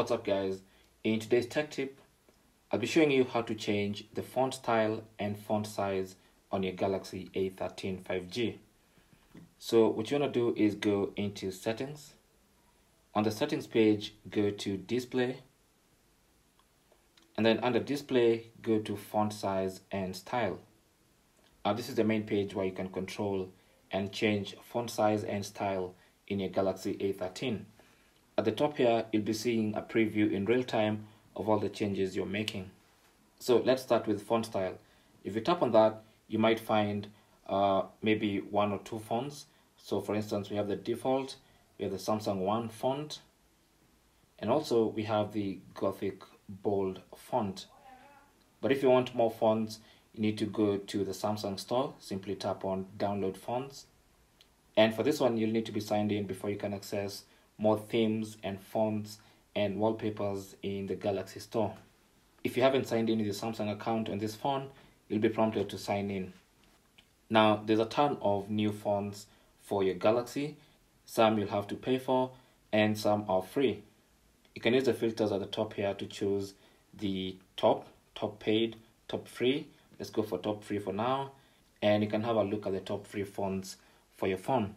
What's up guys, in today's tech tip I'll be showing you how to change the font style and font size on your Galaxy A13 5G. So what you want to do is go into settings. On the settings page, go to display, and then under display go to font size and style. Now this is the main page where you can control and change font size and style in your Galaxy A13. At the top here, you'll be seeing a preview in real time of all the changes you're making. So let's start with font style. If you tap on that, you might find maybe one or two fonts. So for instance, we have the default, we have the Samsung One font, and also we have the Gothic Bold font. But if you want more fonts, you need to go to the Samsung Store, simply tap on download fonts. And for this one, you'll need to be signed in before you can access more themes and fonts and wallpapers in the Galaxy Store. If you haven't signed in with your Samsung account on this phone, you'll be prompted to sign in. Now, there's a ton of new fonts for your Galaxy. Some you'll have to pay for and some are free. You can use the filters at the top here to choose the top paid, top free. Let's go for top free for now. And you can have a look at the top free fonts for your phone.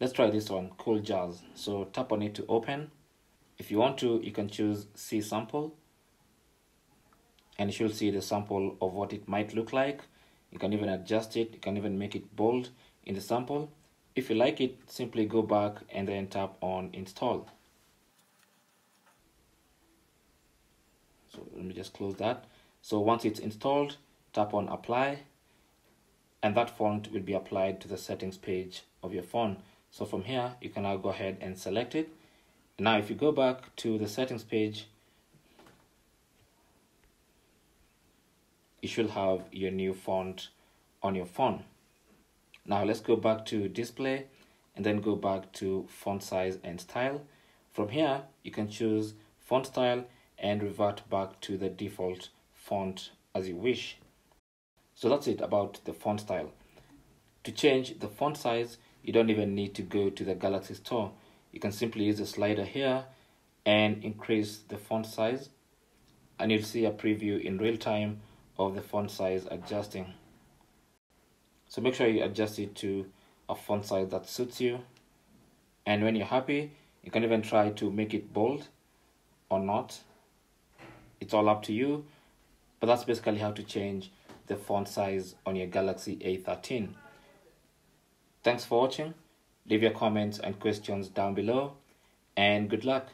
Let's try this one, Cool Jazz. So tap on it to open. If you want to, you can choose see sample, and you should see the sample of what it might look like. You can even adjust it, you can even make it bold in the sample. If you like it, simply go back and then tap on install. So let me just close that. So once it's installed, tap on apply, and that font will be applied to the settings page of your phone. So from here, you can now go ahead and select it. Now, if you go back to the settings page, you should have your new font on your phone. Now, let's go back to display and then go back to font size and style. From here, you can choose font style and revert back to the default font as you wish. So that's it about the font style. To change the font size, you don't even need to go to the Galaxy Store. You can simply use the slider here and increase the font size, and you'll see a preview in real time of the font size adjusting. So make sure you adjust it to a font size that suits you, and when you're happy, you can even try to make it bold or not. It's all up to you, but that's basically how to change the font size on your Galaxy A13. Thanks for watching. Leave your comments and questions down below, and good luck.